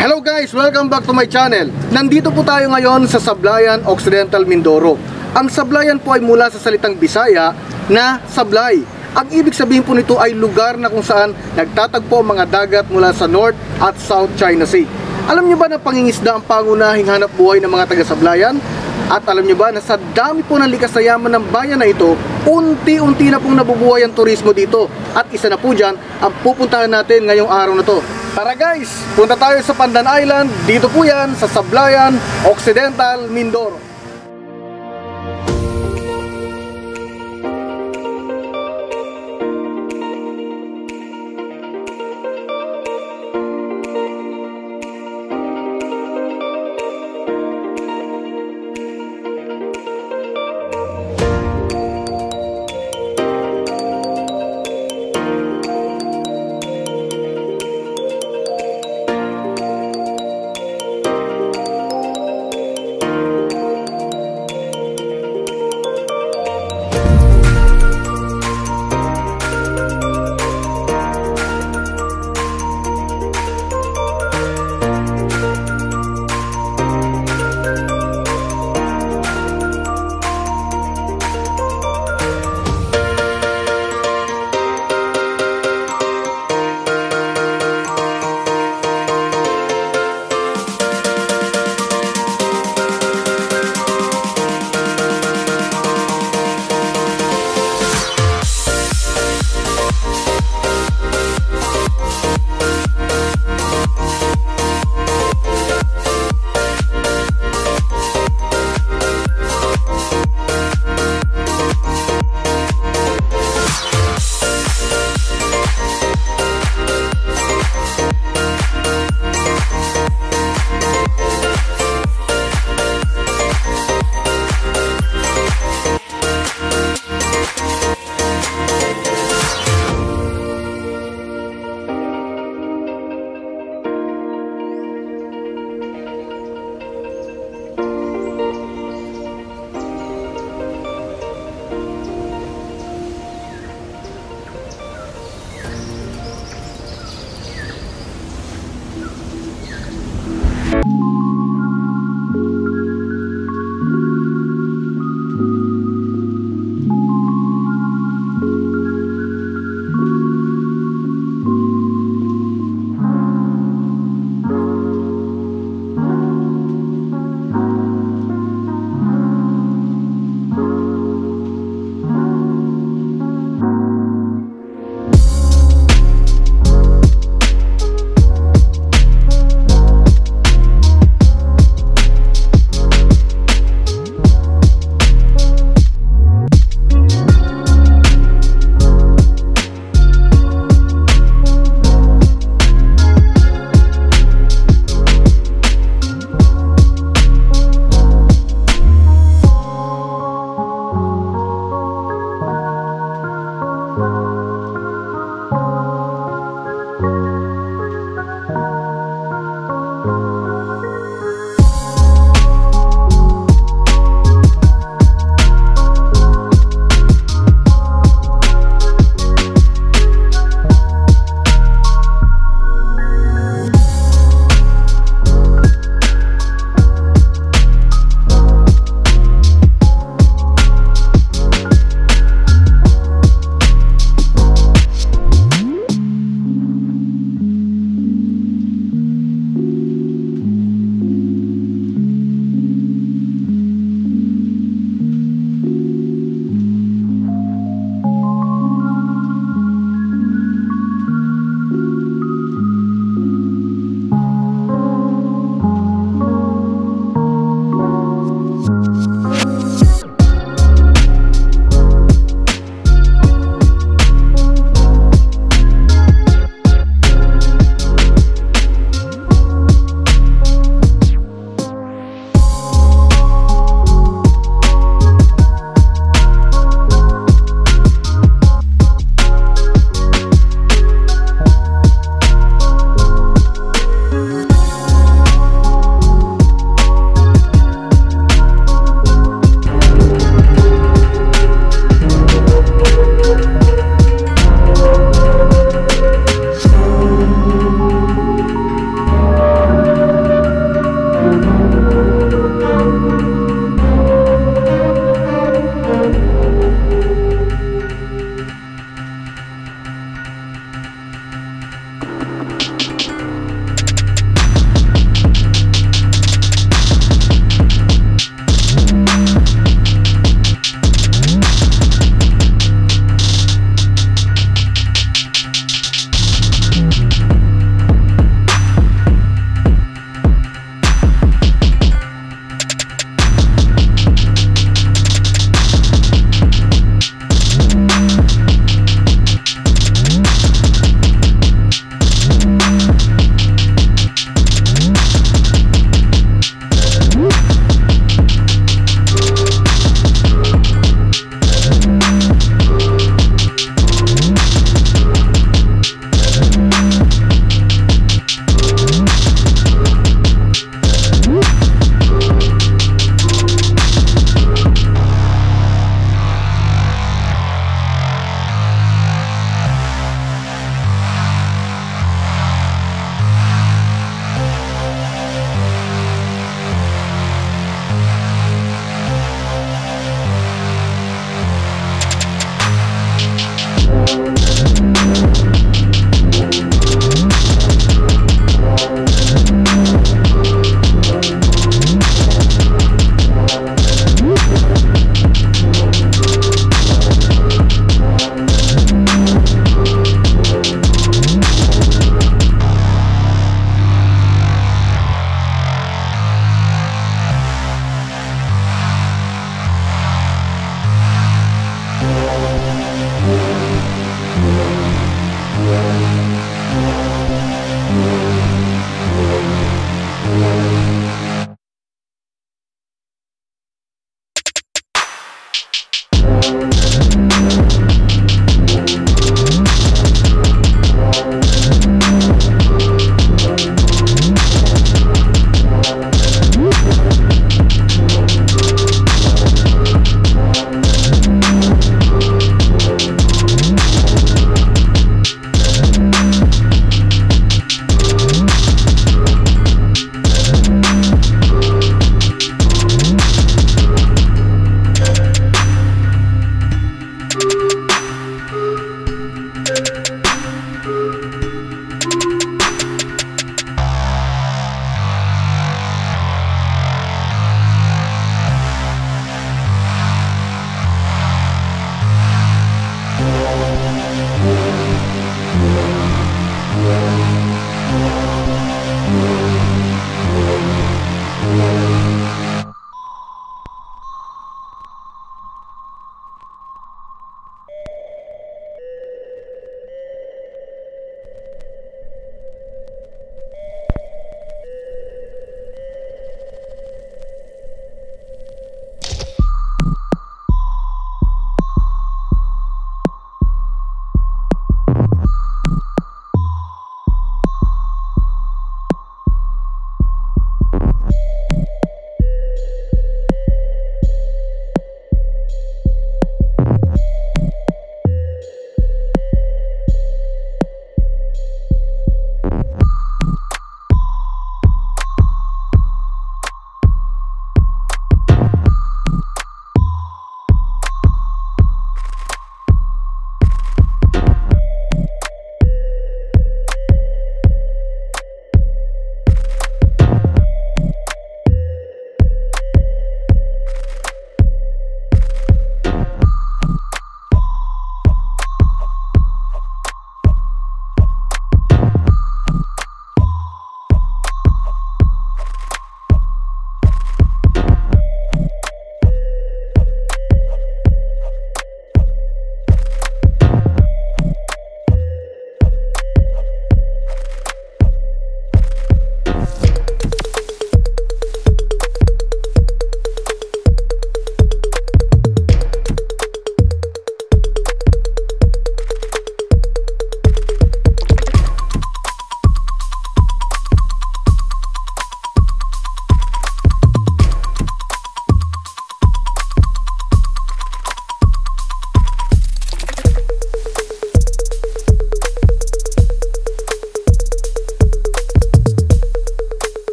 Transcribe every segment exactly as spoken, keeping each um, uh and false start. Hello guys! Welcome back to my channel. Nandito po tayo ngayon sa Sablayan, Occidental Mindoro. Ang Sablayan po ay mula sa salitang Bisaya na sablay. Ang ibig sabihin po nito ay lugar na kung saan nagtatagpo ang mga dagat mula sa North at South China Sea. Alam nyo ba na pangingisda ang pangunahing hanap buhay ng mga taga-Sablayan? At alam nyo ba na sa dami po ng likas na yaman ng bayan na ito, unti-unti na pong nabubuhay ang turismo dito. At isa na po dyan ang pupuntahan natin ngayong araw na to. Tara guys, punta tayo sa Pandan Island. Dito po yan sa Sablayan, Occidental, Mindoro.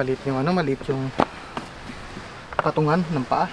maliit yung ano, maliit yung patungan ng paa.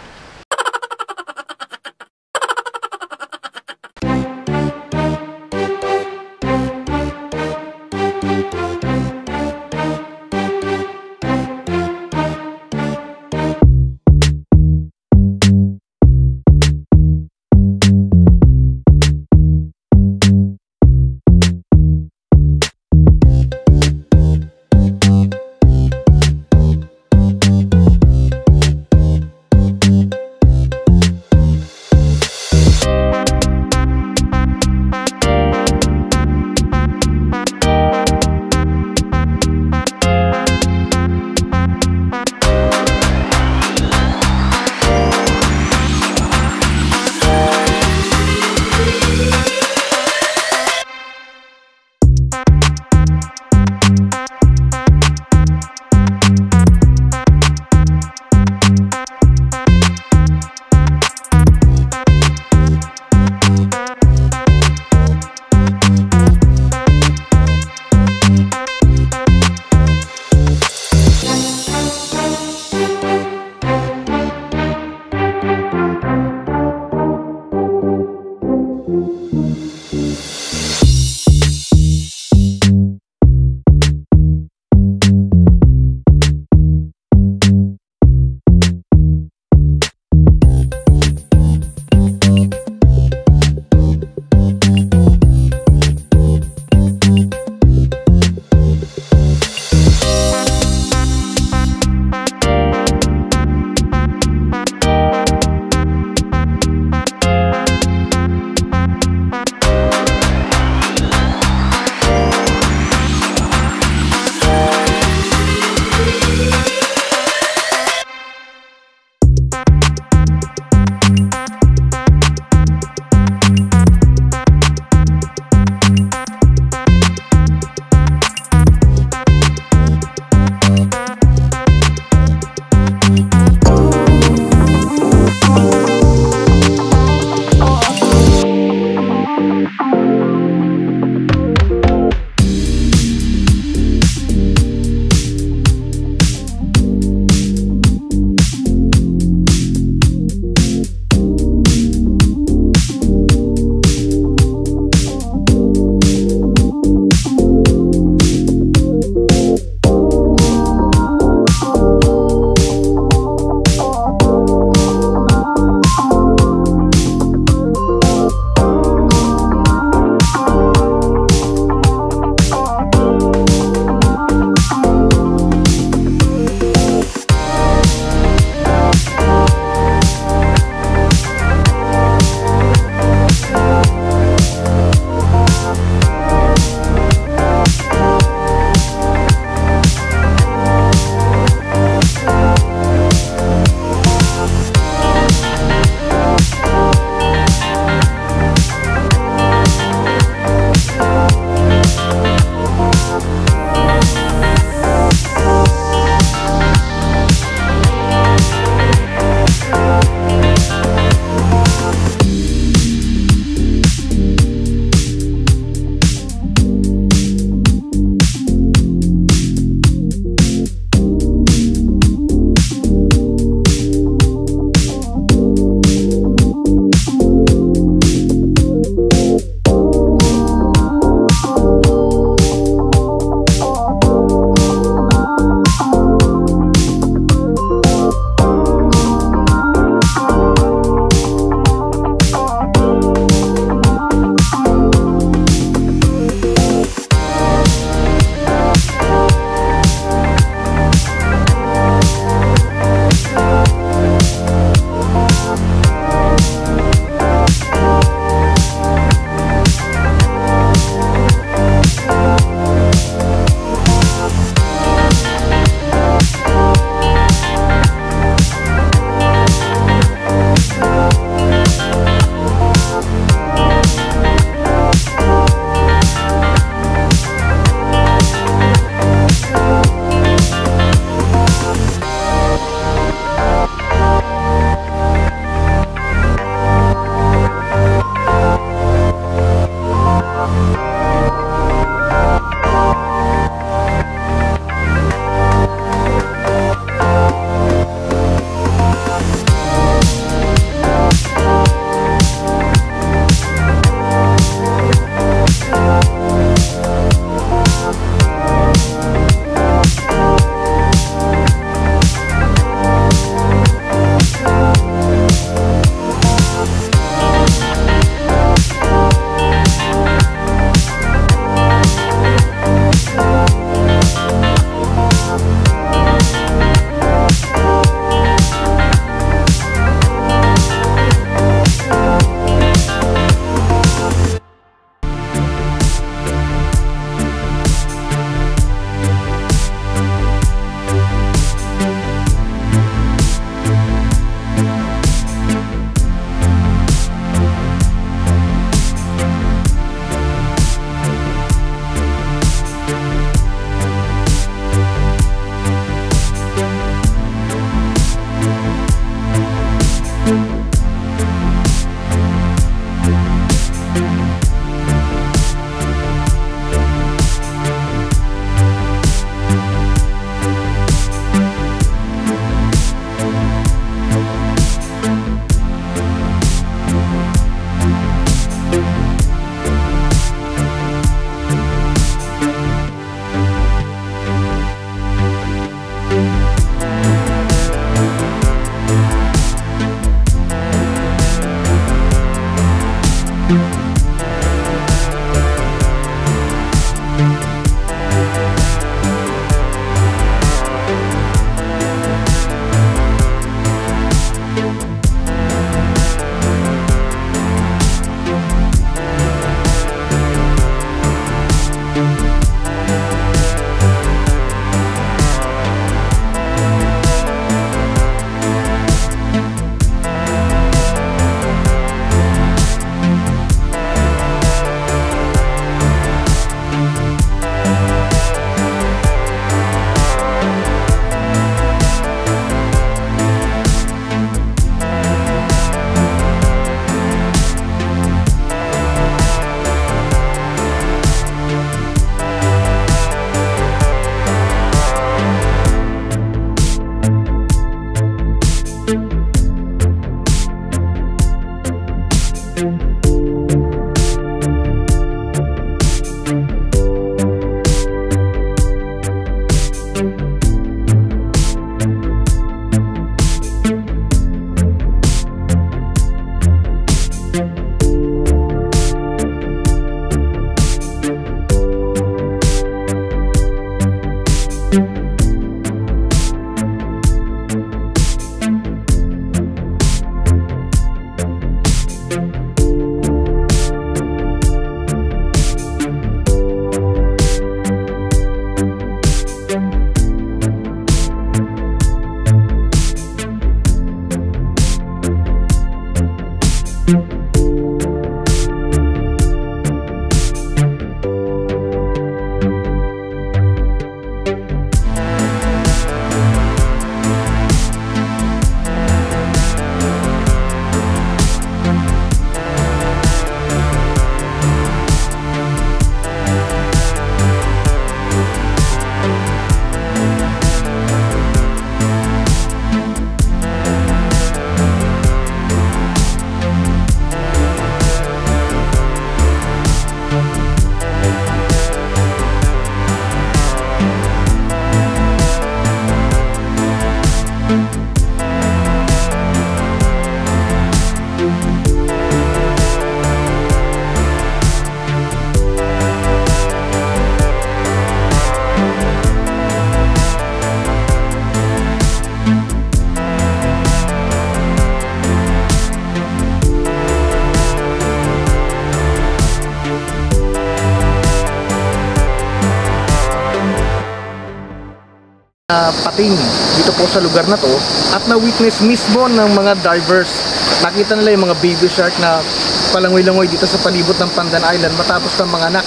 nakarating dito po sa lugar na to at na-witness mismo ng mga divers. Nakita nila yung mga baby shark na palangoy-langoy dito sa palibot ng Pandan Island matapos ng mga anak,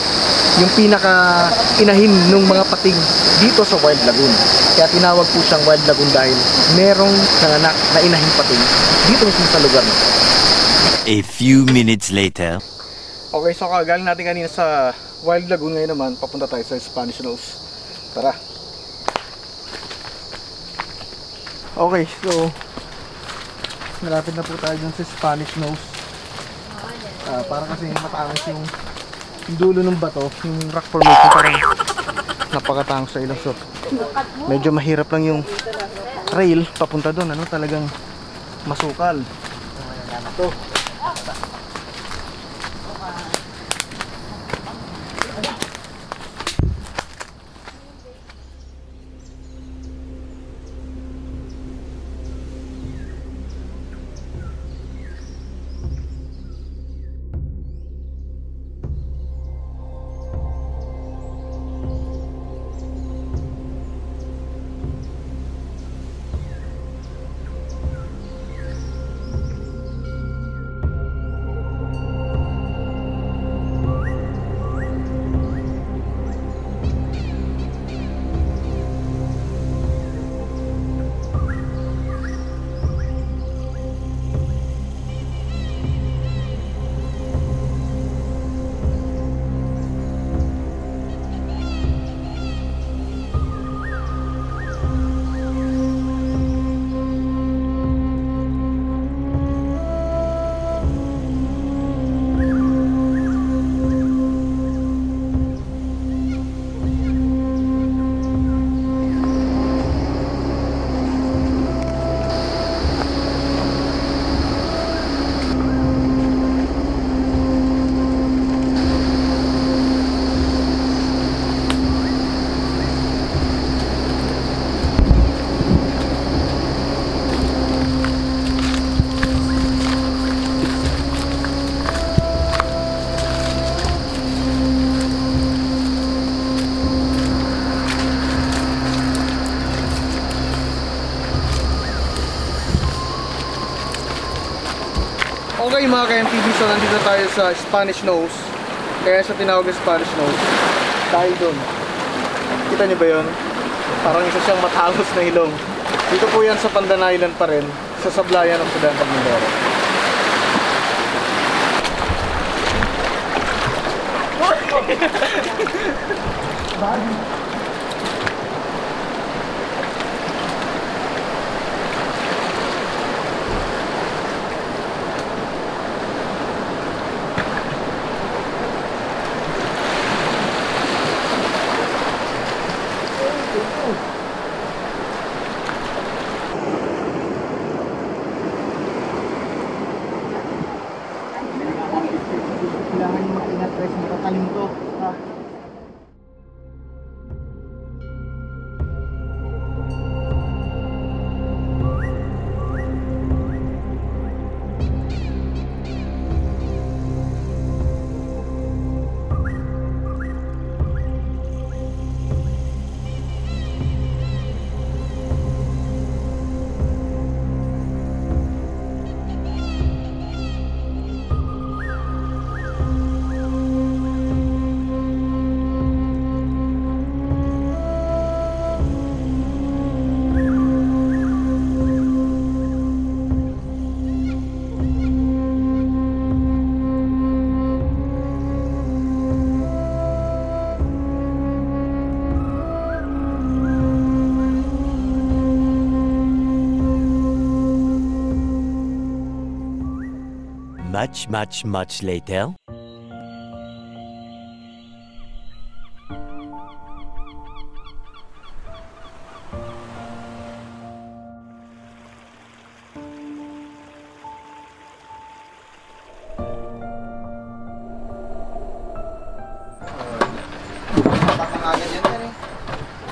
yung pinaka-inahin ng mga pating dito sa Wild Lagoon. Kaya tinawag po siyang Wild Lagoon dahil merong nanganak na inahin pating dito mismo sa lugar na to. A few minutes later. Okay, so kagaling natin kanina sa Wild Lagoon, ngayon naman papunta tayo sa Spanish Nose. Tara! Okay, so malapit na po tayo dyan sa Spanish Nose. Uh, para kasi mataangas yung dulo ng bato, yung rock formation, parang napakataangas sa ilang shot. Medyo mahirap lang yung trail papunta doon, ano, talagang masukal. Ito. Okay mga ka-M T V, so nandito tayo sa Spanish Nose. Kaya sa tinawag na Spanish Nose dahil doon. Kita nyo ba yun? Parang isa siyang matangos na ilong. Dito po yan sa Pandan Island pa rin, sa Sablayan ng Occidental Mindoro. Much, much, much later.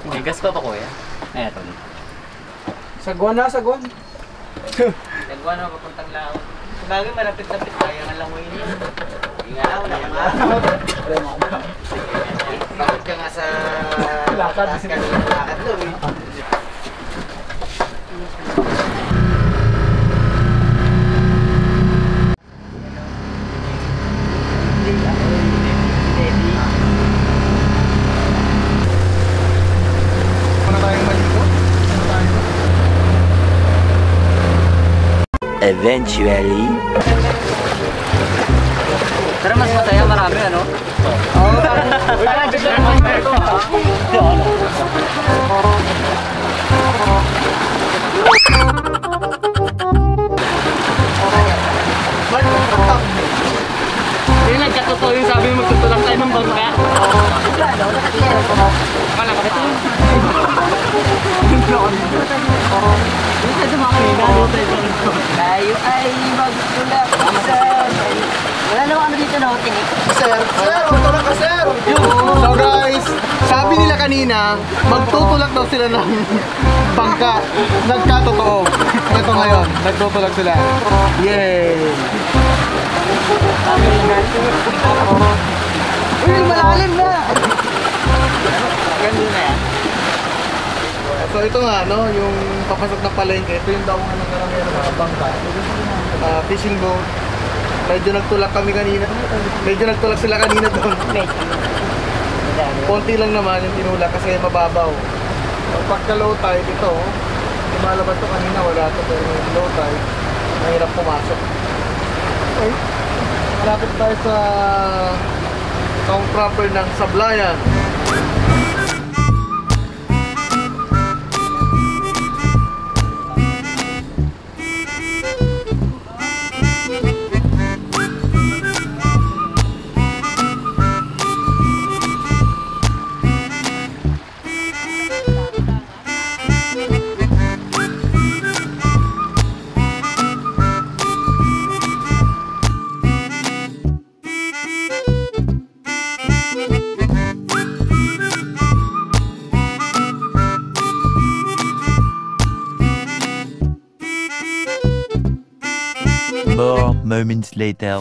May gas pa ba, kuya? Ay, ito. Sagwan na, sagwan. Sagwan na, papuntang laon. Bagay marapit-tapit tayo ng langoy niyo. Hindi nga lang, wala ka nga. Bakit ka nga sa lakad? Lakad doon eh. Eventually. Pero mas masaya marami, ano? Oo, parang biglang masaya ito, ha? Hindi nagkatotoo yung sabi yung magtutulak tayo ng bangka. Malakit yun. Sa dumaklina, tayo ay magtulak. Wala naman kami dito na hotin eh. Sir, sir, magtulak ka sir! So guys, sabi nila kanina, magtutulak daw sila ng bangka. Nagkatotoo. Ito ngayon, nagtutulak sila. Yay! Uy, malalim na! Ganun na yan. So ito nga, no, yung papasok na palengke, ito yung daungan ng karamihan ng mga bangka. Uh, fishing boat. Medyo nagtulak kami kanina. Medyo nagtulak sila kanina doon. Konti lang naman yung tinulak kasi mababaw. Pagka low tide ito, lumalabas ito kanina, wala ito. Pero yung low tide, mahirap pumasok. Okay. Malapit tayo sa town proper ng Sablayan. Moments later.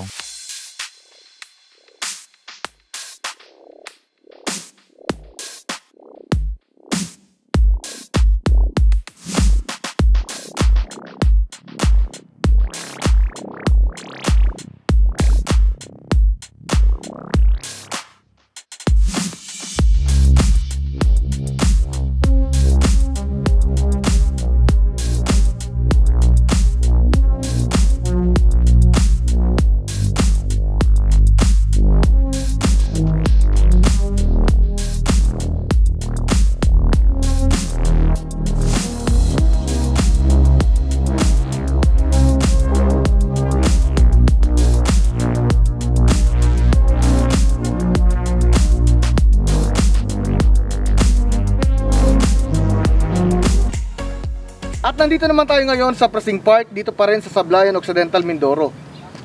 Nandito naman tayo ngayon sa Presing Park, dito pa rin sa Sablayan, Occidental Mindoro.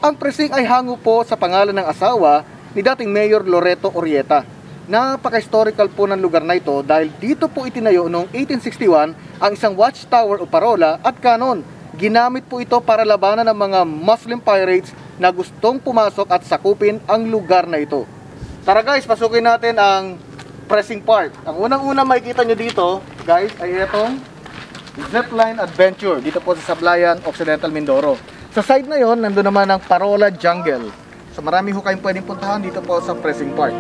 Ang Presing ay hango po sa pangalan ng asawa ni dating Mayor Loreto Orieta. Napaka-historical po ng lugar na ito dahil dito po itinayo noong eighteen sixty-one ang isang watchtower o parola at kanon. Ginamit po ito para labanan ng mga Muslim pirates na gustong pumasok at sakupin ang lugar na ito. Tara guys, pasukin natin ang Presing Park. Ang unang-una makikita nyo dito, guys, ay itong Zipline Adventure dito po sa Sablayan, Occidental Mindoro. Sa side na yon, nandun naman ang Parola Jungle. So marami ho kayong pwedeng puntahan dito po sa Presing Park.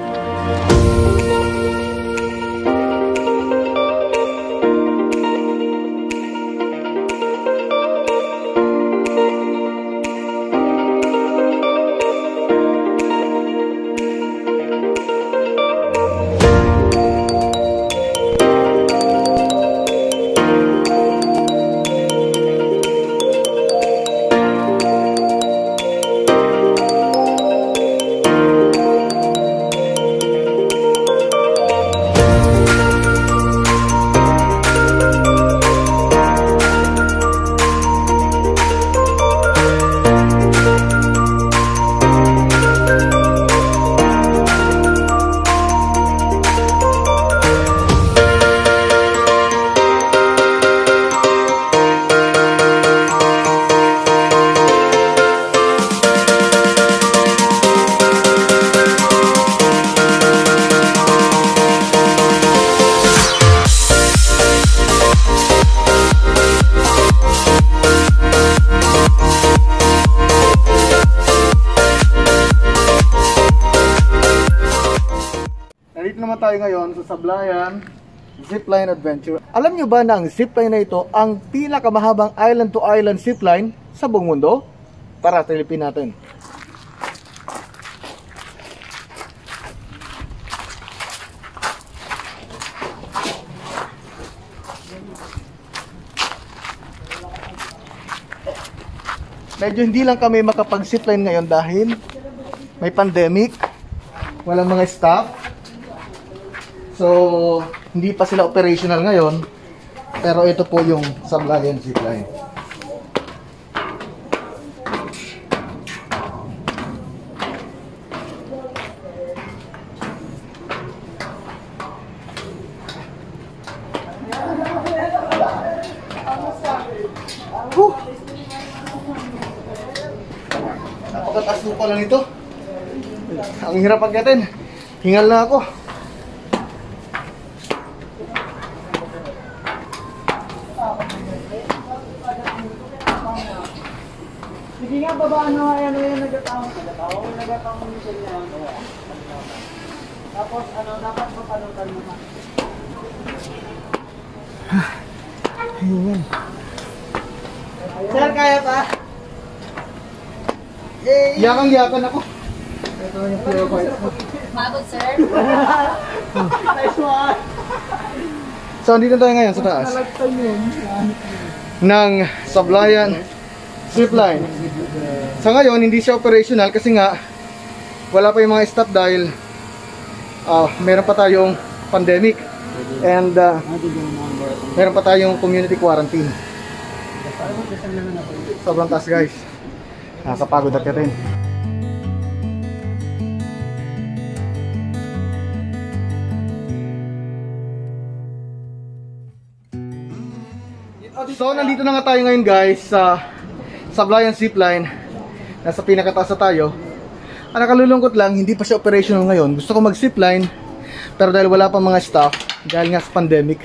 tayo ngayon sa Sablayan Zipline Adventure. Alam nyo ba na ang zipline na ito ang pinakamahabang island to island zipline sa buong mundo? Tara, silipin natin. Medyo hindi lang kami makapag-zipline ngayon dahil may pandemic, walang mga staff. So, hindi pa sila operational ngayon. Pero ito po yung Sablayan zipline. Napakataas po lang ito. Ang hirap pagkatin. Hingal na ako. Sige nga baba, ano, ano yung nagataon sa nagataon? Nagataon mo siya niya. Tapos ano, dapat mapanutan mo na. Ayun. Sir, kaya pa? Yay! Yakang-yakan ako. Ito yung player ko. Mabot, sir. Nice one. So, andito tayo ngayon sa taas ng Sablayan Zipline. Sa ngayon, hindi siya operational kasi nga wala pa yung mga staff dahil uh, meron pa tayong pandemic and uh, meron pa tayong community quarantine. Sobrang taas, guys. Nakakapagod at ka rin. So, nandito na nga tayo ngayon, guys, sa Sablayan Zipline. Nasa pinakataas na tayo. Ang nakalulungkot lang, hindi pa siya operational ngayon. Gusto ko mag-zipline, pero dahil wala pa mga staff, dahil nga sa pandemic,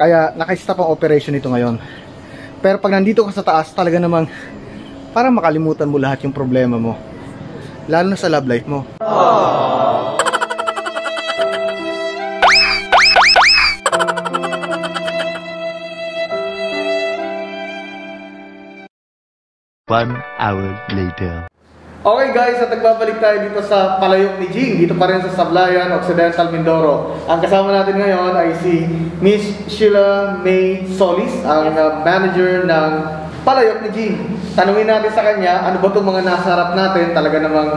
kaya naka-stop ang operation nito ngayon. Pero pag nandito ka sa taas, talaga namang para makalimutan mo lahat yung problema mo, lalo na sa love life mo. Aww. One hour later. Okay, guys, at nagbabalik tayo dito sa Palayok ni Jing, dito pa rin sa Sablayan, Occidental Mindoro. Ang kasama natin ngayon ay si Miss Sheila May Solis, ang uh, manager ng Palayok ni Jing. Tanungin natin sa kanya, ano ba itong mga nasa harap natin, talaga namang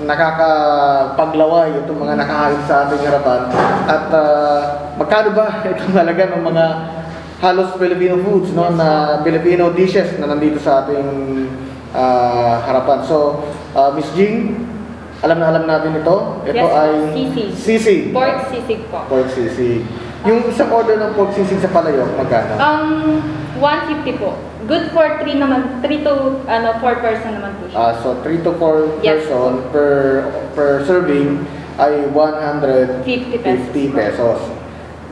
nakakapaglaway itong mga nakahalik sa ating harapan. At uh, magkano ba itong talaga ng mga halos Filipino foods, no, na Filipino dishes na nandito sa ating uh, harapan. So, uh, Miss Jing, alam na alam natin ito. Ito yes, ay sisig. Sisig. Pork sisig po. Pork sisig. Yung isang order ng pork sisig sa Palayok, magkano? Um, one fifty po. Good for three naman, three to ano four person naman po siya. Ah, so three to four yes. person per per serving ay one hundred fifty pesos.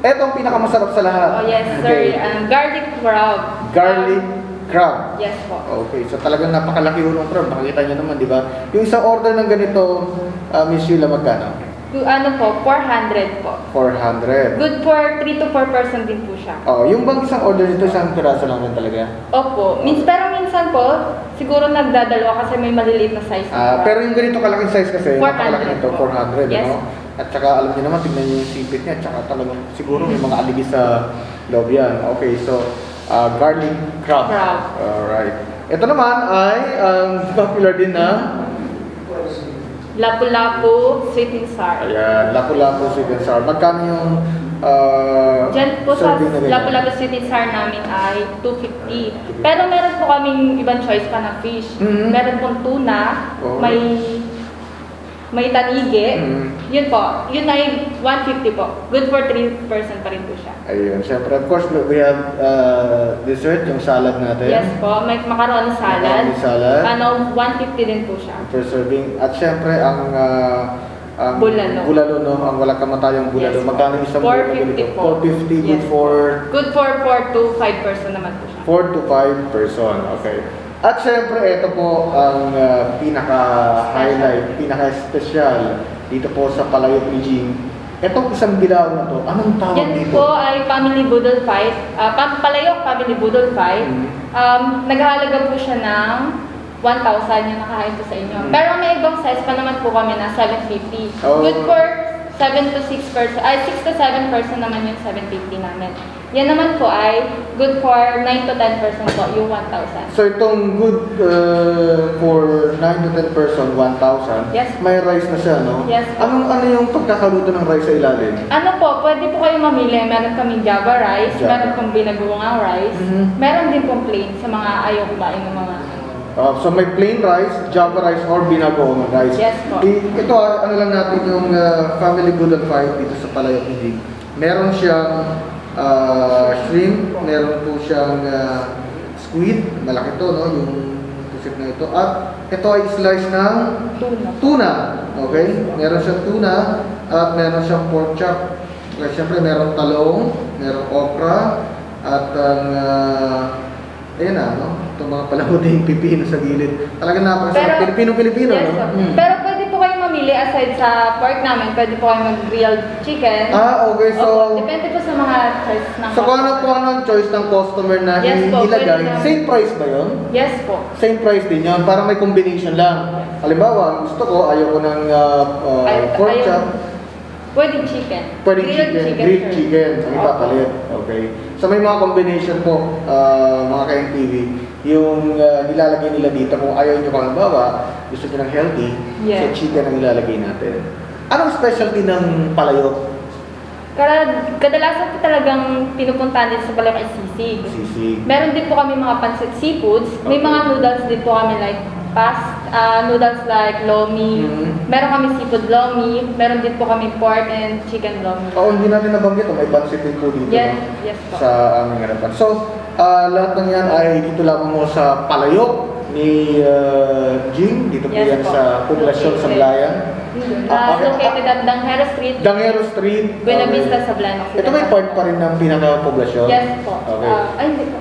Ito ang pinakamasarap sa lahat. Oh yes, okay. Sir, um, garlic crab. Garlic um, crab. Yes po. Okay, so talagang napakalaki ng crab. Makikita niyo naman, di ba? Yung isang order ng ganito, uh, Miss Sheila, magkano? Ano po, four hundred po. four hundred. Good for three to four person din po siya. Oh, yung bang isang order nito, isang piraso lang din talaga? Opo. Min pero minsan po, siguro nagdadalawa kasi may maliliit na size. Ah, pero yung ganito kalaking size kasi, napakalaki ito, four hundred, yes. Ano? At saka alam niyo naman, tignan niyo yung sipit niya, at saka talagang siguro may mga aligi sa loob yan. Okay, so, uh, garlic crab. Crab. Alright. Ito naman ay um, popular din na Lapu-lapu, sweet and sour. Ayan, lapu-lapu, sweet and sour. Magkano yung uh, Diyan po sa lapu-lapu, sweet and sour namin ay two fifty. Pero meron po kaming ibang choice pa na fish. Mm-hmm. Meron pong tuna, oh. may may tanige. Mm-hmm. Yun po, yun ay one fifty po. Good for three person pa rin po siya. Ayun, syempre. Of course, we have uh, dessert, yung salad natin. Yes po, may macaroni salad. Macaroni salad. Ano, one fifty din po siya. Per serving. At syempre, ang uh, ang bulalo. Bulalo, no? Ang wala kamatayang bulalo. Yes, magkano isang four fifty po. four fifty, yes, good for Good for four to five person naman po siya. four to five person, okay. At syempre, ito po ang uh, pinaka-highlight, pinaka-special dito po sa Palayok ni Jing. Itong isang dilaw na to, anong tawag yan dito? Yan po ay family budol fight. Uh, Palayok family budol fight. Mm -hmm. um, Naghahalaga po siya ng one thousand yung nakahain po sa inyo. Mm -hmm. Pero may ibang size pa naman po kami na seven fifty. Oh. Good for seven to six person. Ay, six to seven person naman yung seven fifty namin. Yan naman po ay good for nine to ten person po, yung one thousand. So itong good uh, for nine to ten person, one thousand, yes. May rice na siya, no? Yes. Anong, ano yung pagkakaluto ng rice sa ilalim? Ano po, pwede po kayong mamili. Meron kaming Java rice, Java. Meron kong binagungang rice, mm -hmm. Meron din pong plain sa mga ayaw kumain ng mga... Uh, so may plain rice, Java rice, or binagoong rice. Yes po. I, ito, ano lang natin yung uh, family good and fire dito sa Palayok ni Jing. Meron siyang Uh, shrimp, meron po siyang uh, squid, malaki to, no? Yung tusip na ito. At ito ay slice ng tuna. tuna. Okay? Meron siyang tuna at meron siyang pork chop. Like, siyempre, meron talong, meron okra, at ang uh, ayun na, no? Itong mga palamuting pipino sa gilid. Talagang napakasarap. Pilipino-Pilipino, yes, no? Mm. Pero pwede po kayo mamili aside sa pork namin. Pwede po kayo mag-grilled chicken. Ah, okay. So, opo, depende po sa mga choice ng so, customer. So, kung ano ang choice ng customer na yes, ilagay, po, same price ba yun? Yes po. Same price din yun. Parang may combination lang. Halimbawa, gusto ko, ayaw ko ng uh, uh, ay, pork ayaw. chop. Pwede chicken. Pwede grilled chicken. chicken grilled sure. chicken. Ang ipapalit. Okay. So, may mga combination po, uh, mga ka-N T V. Yung uh, nilalagay nila dito, kung ayaw nyo kung bawa, gusto nyo ng healthy, yes. So chicken ang nilalagay natin. Anong specialty ng Palayok? Kadalasan po talagang pinupuntahan din sa Palayok ay sisig. Sisig. Meron din po kami mga pancit seafoods, okay. May mga noodles din po kami like past, uh, noodles like lomi, mm-hmm. Meron kami seafood lomi, meron din po kami pork and chicken lomi. Oo, oh, hindi namin nabanggit, may pancit din po dito. Yes, no? Yes po. Sa aming harapan. So, Uh, lahat ng yan ay dito lamang mo sa Palayok ni uh, Jing. Dito po yes, yan po. Sa populasyon okay. Sablayan. Mm-hmm. uh, uh, Located at Dangero Street. Dangero Street. Buena okay. Vista, Sablayan. Ito may part pa rin ng pinaka-populasyon? Yes po. Okay. Uh, ay, hindi po.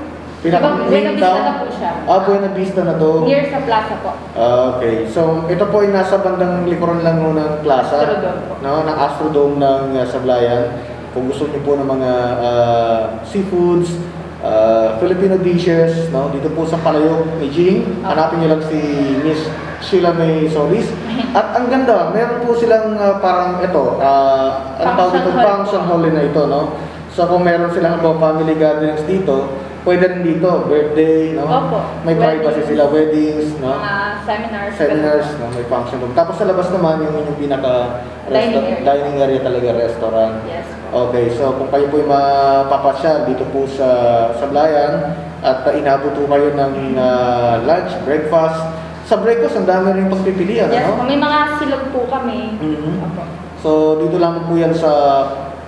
Buena Vista na po siya. Ah, Buena Vista na to. Near sa plaza po. Uh, okay. So, ito po ay nasa bandang likuran lang ng plaza. Astrodome no? Ng Astrodome ng uh, Sablayan. Kung gusto niyo po ng mga uh, seafoods, Uh, Filipino dishes, no? Dito po sa Palayok ni Jing. Hanapin nyo lang si Miss Sheila May Solis. At ang ganda, meron po silang uh, parang ito, uh, ang tawag itong function hall na ito, no? So kung meron silang po family gatherings dito, pwede rin dito, birthday, no? Opo. May privacy sila, weddings, no? Uh, seminars. Seminars, no? May function room. Tapos sa labas naman, yung, yung pinaka dining area. dining area talaga, restaurant. Yes. Okay, so kung kayo po'y mapapasyal dito po sa Sablayan at uh, inabot po kayo ng uh, lunch, breakfast. Sa breakfast, ang dami rin pagpipilian, yes, ano? Yes, may mga silog po kami. Mm-hmm. Okay. So dito lang po yan sa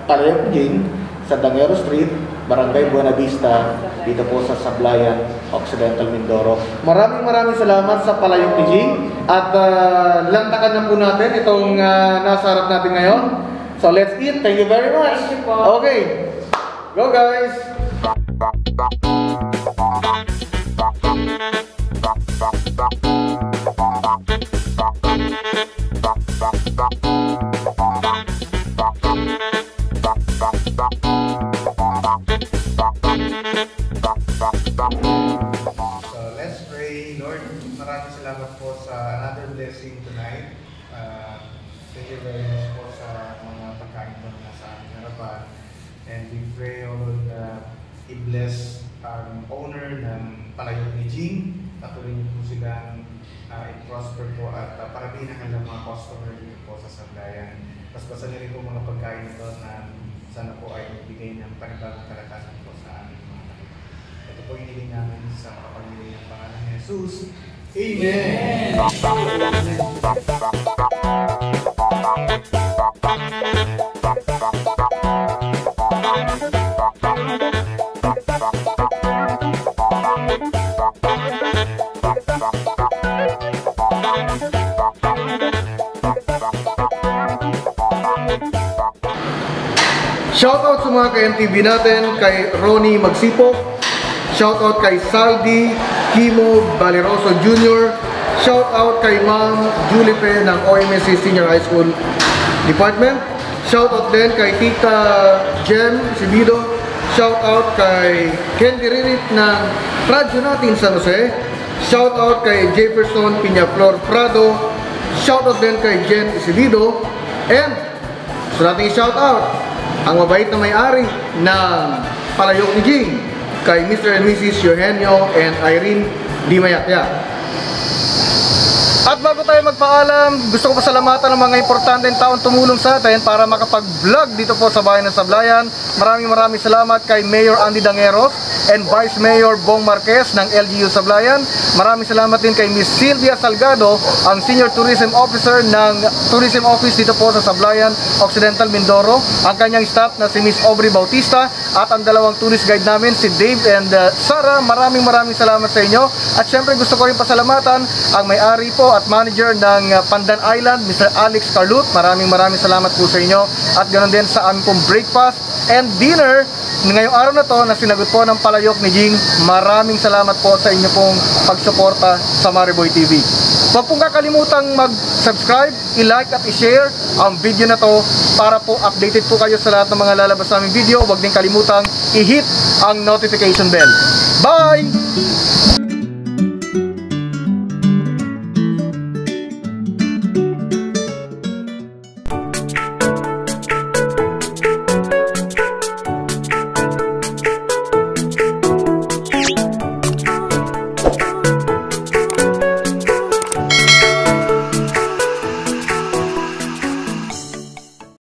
Palayok ni Jing, sa Dangero Street, Barangay Buena Vista, dito po sa Sablayan, Occidental Mindoro. Maraming maraming salamat sa Palayok ni Jing. At uh, lantakan na po natin itong uh, nasa harap natin ngayon. So let's eat. Thank you very much. Thank you, Paul. Okay. Go guys. So let's pray. Lord, maraming salamat po sa another blessing tonight. Uh, Thank you very much po sa mga pagkain po na sa aming harapan. And we pray, O Lord, na i-bless ang owner ng Palayok ni Jing. Patuloy po silang uh, i-prosper po at uh, parabihin ang kanilang mga customer dito po sa Sablayan. Paspasan niyo po mga pagkain ito na sana po ay ibigay ng panibagong kalakasan po sa aming mga pagkain. Ito po yung hiling namin sa kapagili ng pangalan ni Jesus. Amen! Amen. Shoutout sa mga ka-N T V natin, kay Ronnie Magsipo. Shoutout kay Saldi Kimo Valeroso Junior Shoutout kay Ma'am Julipe ng O M S C Senior High School Department. Shoutout din kay Tita Jem Sibido. Shoutout kay Kendi Rinit ng radyo natin San Jose. Shoutout kay Jefferson Pinya Flor Prado. Shoutout din kay Jen Isidido. And gusto natin i-shoutout ang mabait na may-ari ng Palayok ni Jing, kay Mister and Missus Eugenio and Irene Dimayat. At bago tayo magpaalam, gusto ko pasalamatan ng mga importanteng taong tumulong sa atin para makapag-vlog dito po sa bayan ng Sablayan. Maraming maraming salamat kay Mayor Andy Dangero and Vice Mayor Bong Marquez ng L G U Sablayan. Maraming salamat din kay Miss Sylvia Salgado, ang Senior Tourism Officer ng Tourism Office dito po sa Sablayan, Occidental Mindoro, ang kanyang staff na si Miss Aubrey Bautista at ang dalawang tourist guide namin si Dave and uh, Sarah. Maraming maraming salamat sa inyo. At syempre gusto ko rin pasalamatan ang may-ari po at manager ng Pandan Island, Mister Alex Carlute. Maraming maraming salamat po sa inyo. At ganoon din sa amin pong breakfast and dinner ngayong araw na to na sinagot po ng Palayok ni Jing. Maraming salamat po sa inyo pong pagsuporta sa Mariboy T V. Huwag pong kakalimutang mag-subscribe, i-like at i-share ang video na to para po updated po kayo sa lahat ng mga lalabas naming video. Huwag din kalimutang i-hit ang notification bell. Bye!